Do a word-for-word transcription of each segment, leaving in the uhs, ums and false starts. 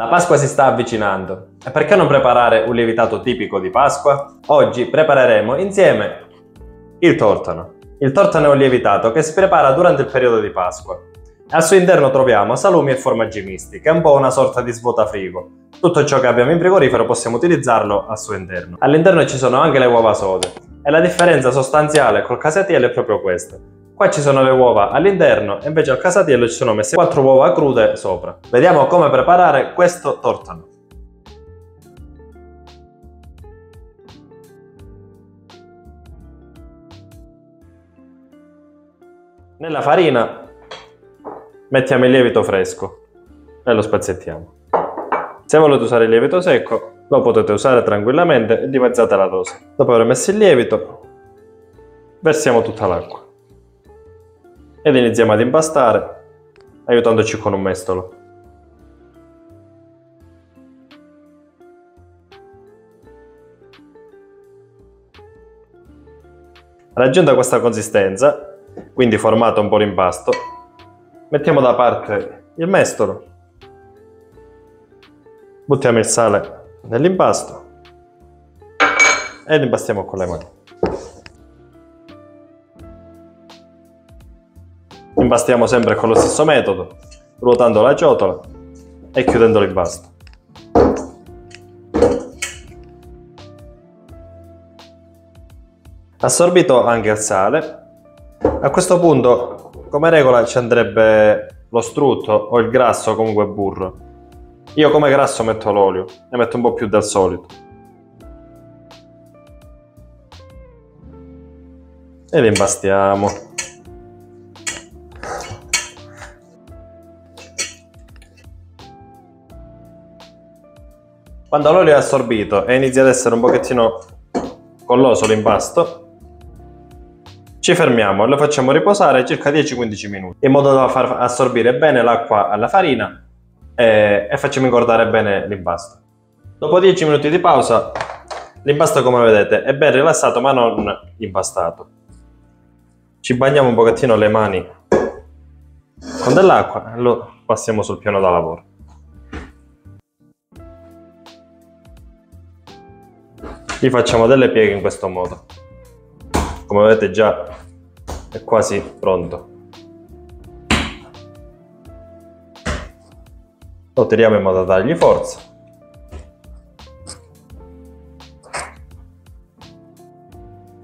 La Pasqua si sta avvicinando e perché non preparare un lievitato tipico di Pasqua? Oggi prepareremo insieme il tortano. Il tortano è un lievitato che si prepara durante il periodo di Pasqua. Al suo interno troviamo salumi e formaggi misti, che è un po' una sorta di svuotafrigo. Tutto ciò che abbiamo in frigorifero possiamo utilizzarlo al suo interno. All'interno ci sono anche le uova sode e la differenza sostanziale col casatiello è proprio questa. Qua ci sono le uova all'interno e invece al casatiello ci sono messe quattro uova crude sopra. Vediamo come preparare questo tortano. Nella farina mettiamo il lievito fresco e lo spezzettiamo. Se volete usare il lievito secco lo potete usare tranquillamente e dimezzate la dose. Dopo aver messo il lievito versiamo tutta l'acqua ed iniziamo ad impastare aiutandoci con un mestolo. Raggiunta questa consistenza, quindi formato un po' l'impasto, mettiamo da parte il mestolo, buttiamo il sale nell'impasto e lo impastiamo con le mani. Impastiamo sempre con lo stesso metodo, ruotando la ciotola e chiudendo l'impasto. Assorbito anche il sale, a questo punto come regola ci andrebbe lo strutto o il grasso, comunque burro. Io come grasso metto l'olio, ne metto un po' più del solito. E li impastiamo. Quando l'olio è assorbito e inizia ad essere un pochettino colloso l'impasto, ci fermiamo e lo facciamo riposare circa dieci quindici minuti in modo da far assorbire bene l'acqua alla farina e, e facciamo ingordare bene l'impasto. Dopo dieci minuti di pausa, l'impasto, come vedete, è ben rilassato ma non impastato. Ci bagniamo un pochettino le mani con dell'acqua e lo passiamo sul piano da lavoro. Gli facciamo delle pieghe in questo modo. Come vedete già è quasi pronto. Lo tiriamo in modo da dargli forza.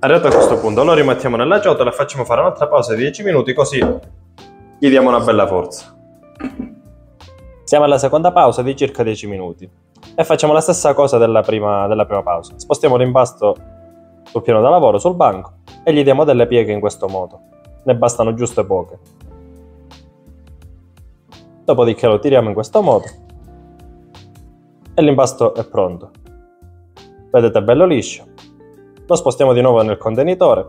Arrivato a questo punto lo rimettiamo nella ciotola e facciamo fare un'altra pausa di dieci minuti, così gli diamo una bella forza. Siamo alla seconda pausa di circa dieci minuti. E facciamo la stessa cosa della prima, della prima pausa. Spostiamo l'impasto sul piano da lavoro, sul banco, e gli diamo delle pieghe in questo modo. Ne bastano giusto poche. Dopodiché lo tiriamo in questo modo e l'impasto è pronto. Vedete, è bello liscio. Lo spostiamo di nuovo nel contenitore,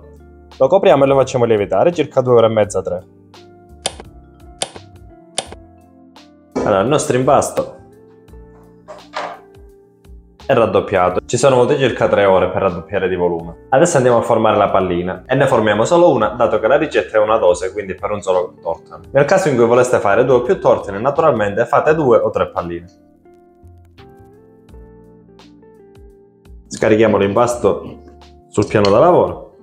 lo copriamo e lo facciamo lievitare circa due ore e mezza, tre. Allora, il nostro impasto è raddoppiato, ci sono volute circa tre ore per raddoppiare di volume. Adesso andiamo a formare la pallina e ne formiamo solo una, dato che la ricetta è una dose, quindi per un solo tortano. Nel caso in cui voleste fare due o più tortane, naturalmente fate due o tre palline. Scarichiamo l'impasto sul piano da lavoro.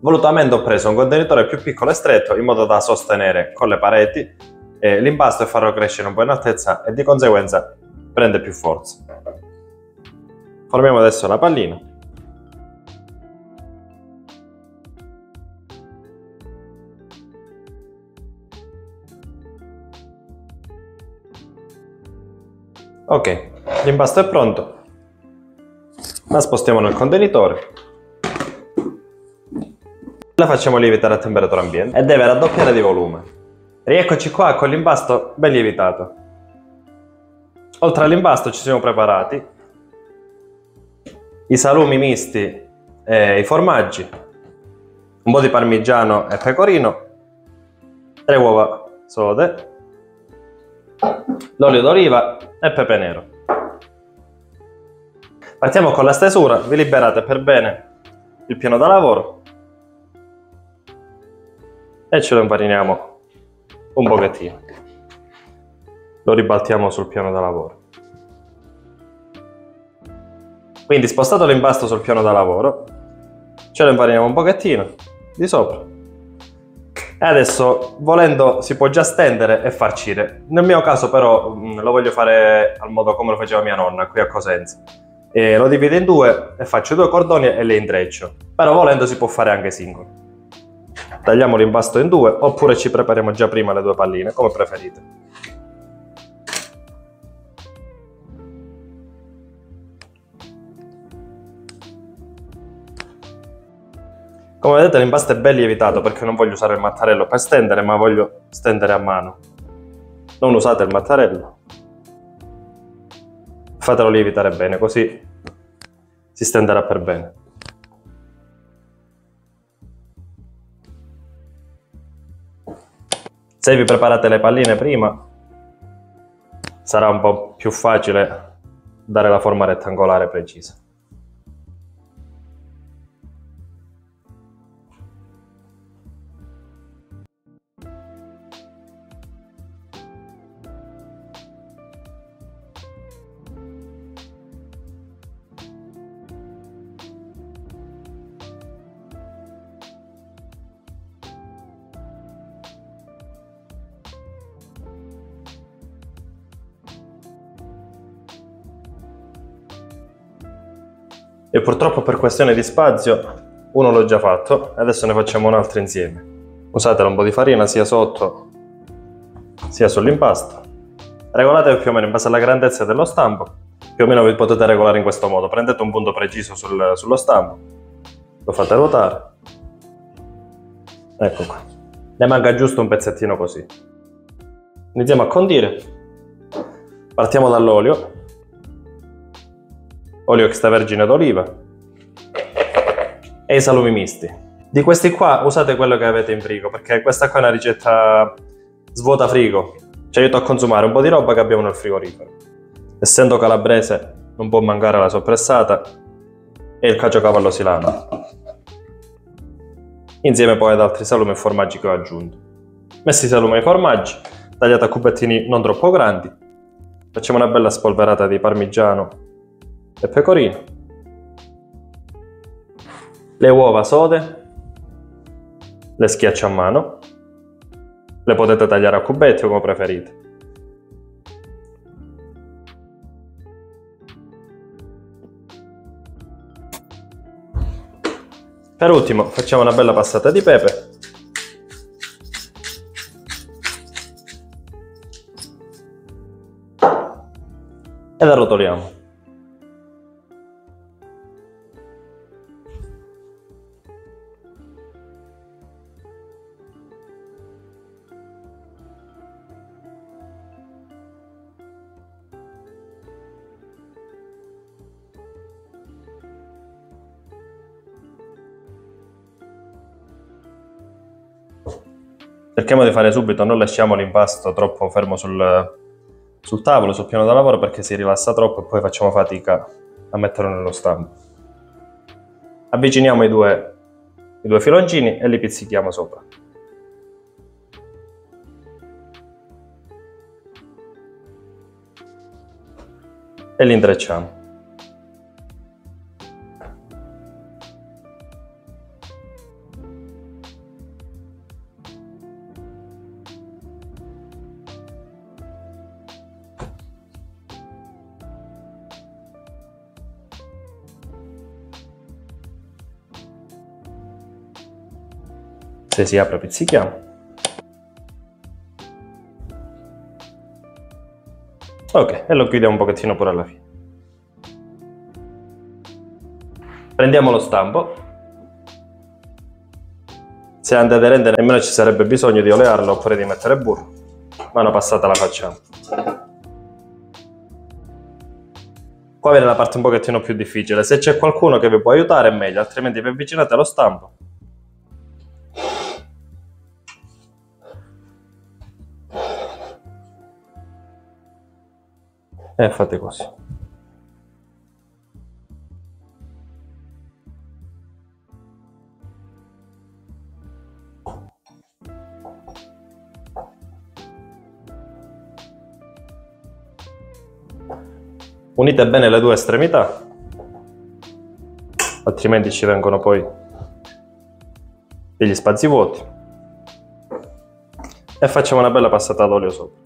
Volutamente ho preso un contenitore più piccolo e stretto in modo da sostenere con le pareti eh, l'impasto e farlo crescere un po' in altezza e di conseguenza prende più forza. Formiamo adesso la pallina. Ok, l'impasto è pronto. La spostiamo nel contenitore. La facciamo lievitare a temperatura ambiente e deve raddoppiare di volume. Rieccoci qua con l'impasto ben lievitato. Oltre all'impasto ci siamo preparati i salumi misti e i formaggi, un po' di parmigiano e pecorino, tre uova sode, l'olio d'oliva e pepe nero. Partiamo con la stesura, vi liberate per bene il piano da lavoro e ce lo impariniamo un pochettino. lo ribaltiamo sul piano da lavoro. Quindi, spostato l'imbasto sul piano da lavoro, ce lo impaniniamo un pochettino di sopra. E adesso, volendo, si può già stendere e farcire. Nel mio caso però lo voglio fare al modo come lo faceva mia nonna qui a Cosenza. E lo divido in due e faccio due cordoni e le intreccio. Però volendo si può fare anche singolo. Tagliamo l'imbasto in due, oppure ci prepariamo già prima le due palline, come preferite. Come vedete l'impasto è ben lievitato perché non voglio usare il mattarello per stendere, ma voglio stendere a mano. Non usate il mattarello. Fatelo lievitare bene, così si stenderà per bene. Se vi preparate le palline prima, sarà un po' più facile dare la forma rettangolare precisa. E purtroppo per questione di spazio uno l'ho già fatto e adesso ne facciamo un altro insieme. Usate un po' di farina sia sotto sia sull'impasto. Regolatevi più o meno in base alla grandezza dello stampo. Più o meno vi potete regolare in questo modo. Prendete un punto preciso sul, sullo stampo, lo fate ruotare. Ecco qua. Ne manca giusto un pezzettino così. Iniziamo a condire. Partiamo dall'olio. Olio extravergine d'oliva e i salumi misti. Di questi qua usate quello che avete in frigo, perché questa qua è una ricetta svuota frigo. Ci aiuta a consumare un po' di roba che abbiamo nel frigorifero. Essendo calabrese non può mancare la soppressata e il caciocavallo silano, insieme poi ad altri salumi e formaggi che ho aggiunto. Messi i salumi e i formaggi, tagliati a cubettini non troppo grandi, facciamo una bella spolverata di parmigiano e pecorino, le uova sode, le schiaccio a mano, le potete tagliare a cubetti o come preferite. Per ultimo facciamo una bella passata di pepe ed arrotoliamo. Cerchiamo di fare subito, non lasciamo l'impasto troppo fermo sul, sul tavolo, sul piano da lavoro, perché si rilassa troppo e poi facciamo fatica a metterlo nello stampo. Avviciniamo i due, i due filoncini e li pizzichiamo sopra. E li intrecciamo. Se si apre pizzichiamo. Ok, e lo chiudiamo un pochettino pure alla fine. Prendiamo lo stampo. Se andate a rendere nemmeno ci sarebbe bisogno di olearlo oppure di mettere burro, ma una passata la facciamo. Qua viene la parte un pochettino più difficile. Se c'è qualcuno che vi può aiutare è meglio, altrimenti vi avvicinate allo stampo. E fate così. Unite bene le due estremità, altrimenti ci vengono poi degli spazi vuoti, e facciamo una bella passata d'olio sopra.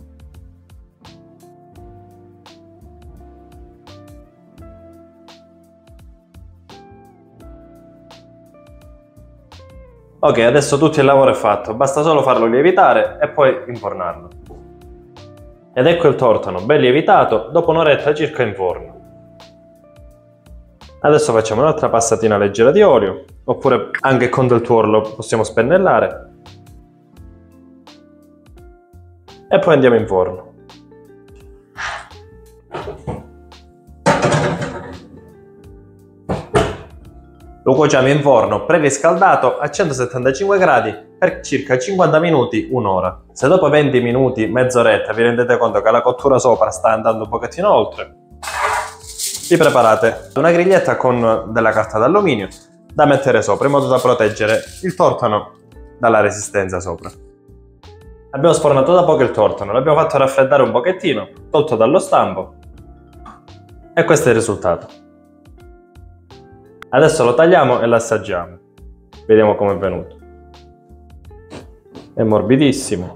Ok, adesso tutto il lavoro è fatto, basta solo farlo lievitare e poi infornarlo. Ed ecco il tortano, ben lievitato, dopo un'oretta circa in forno. Adesso facciamo un'altra passatina leggera di olio, oppure anche con del tuorlo possiamo spennellare. E poi andiamo in forno. Lo cuociamo in forno preriscaldato a centosettantacinque gradi per circa cinquanta minuti, un'ora. Se dopo venti minuti, mezz'oretta, vi rendete conto che la cottura sopra sta andando un pochettino oltre, vi preparate una griglietta con della carta d'alluminio da mettere sopra, in modo da proteggere il tortano dalla resistenza sopra. Abbiamo sfornato da poco il tortano, l'abbiamo fatto raffreddare un pochettino, tolto dallo stampo, e questo è il risultato. Adesso lo tagliamo e lo assaggiamo. Vediamo com'è venuto. È morbidissimo.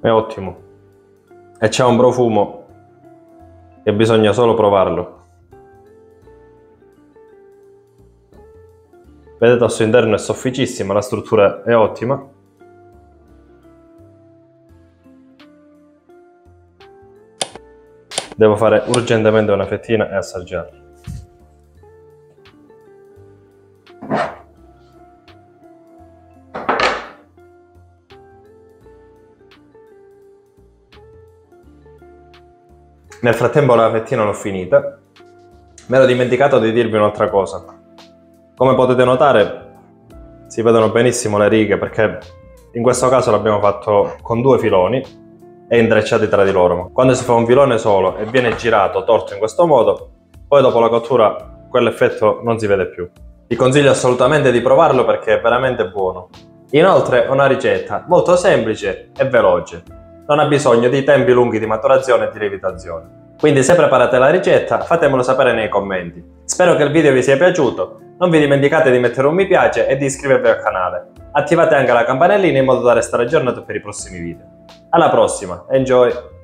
È ottimo. E c'è un profumo che bisogna solo provarlo. Vedete, al suo interno è sofficissimo, la struttura è ottima. Devo fare urgentemente una fettina e assaggiarla. Nel frattempo la fettina l'ho finita. Mi ero dimenticato di dirvi un'altra cosa. Come potete notare si vedono benissimo le righe, perché in questo caso l'abbiamo fatto con due filoni e intrecciati tra di loro. Quando si fa un filone solo e viene girato torto in questo modo, poi dopo la cottura quell'effetto non si vede più. Vi consiglio assolutamente di provarlo perché è veramente buono. Inoltre è una ricetta molto semplice e veloce, non ha bisogno di tempi lunghi di maturazione e di lievitazione. Quindi se preparate la ricetta fatemelo sapere nei commenti. Spero che il video vi sia piaciuto, non vi dimenticate di mettere un mi piace e di iscrivervi al canale. Attivate anche la campanellina in modo da restare aggiornati per i prossimi video. Alla prossima, enjoy!